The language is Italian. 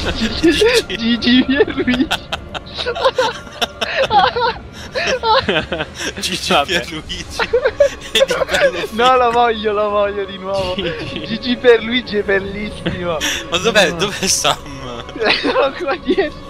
GG Pierluigi. GG Pierluigi. No, lo voglio di nuovo. GG Pierluigi è bellissimo. Ma dov'è Sam? Sono qua dietro.